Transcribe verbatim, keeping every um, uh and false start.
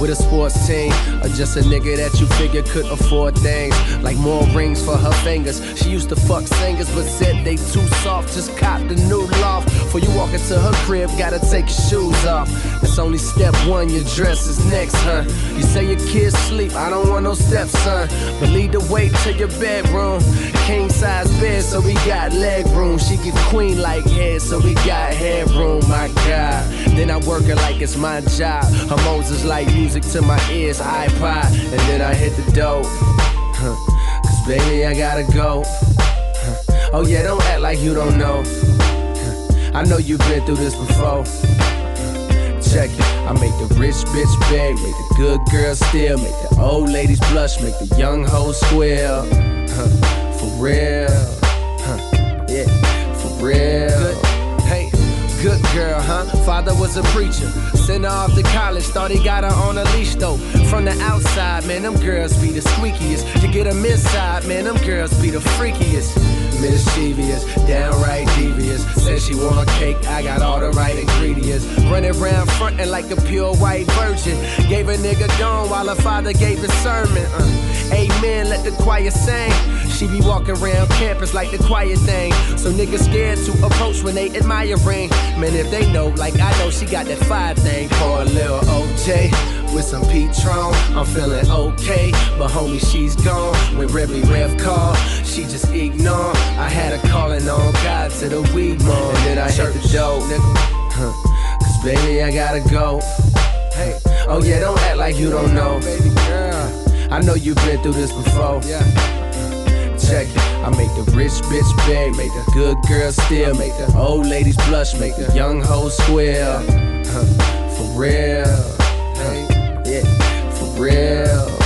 with a sports team, or just a nigga that you figure could afford things, like more rings for her fingers. She used to fuck singers, but said they too soft. Just cop the new loft. Before you walk into her crib, gotta take your shoes off. That's only step one, your dress is next, huh? You say your kids sleep, I don't want no stepson, but lead the way to your bedroom. King size bed, so we got leg room. She get queen like head, so we got headroom. My God, then I work her like it's my job. Her Moses like you to my ears, iPod, and then I hit the dope, huh. Cause baby I gotta go, huh. Oh yeah, don't act like you don't know, huh. I know you've been through this before, huh. Check it, I make the rich bitch beg, make the good girl steal, make the old ladies blush, make the young hoe squeal, huh. For real, huh. Yeah, for real. Good. Hey, good girl, huh? Father was a preacher. Sent her off to college, thought he got her on a leash though. From the outside, man, them girls be the squeakiest. To get them inside, man, them girls be the freakiest. Mischievous, downright devious. Said she want a cake, I got all the right ingredients. Running round frontin' like a pure white virgin. Gave a nigga dawn while her father gave a sermon. Uh, amen, let the choir sing. She be walking around campus like the quiet thing. So niggas scared to approach when they admiring. Man, if they know, like I know, she got that fire thing. For a little O J with some Patron, I'm feeling okay, but homie, she's gone. When every ref call, she just ignore. I had her calling on God to the weed mom, and then I hit the dope, nigga, huh. Cause baby, I gotta go. Hey, oh yeah, don't act like you don't know, baby girl. I know you've been through this before. Yeah. Check it. I make the rich bitch beg, make the good girl steal, make the old ladies blush, make the young hoe squeal, huh. For real, huh. Yeah, for real.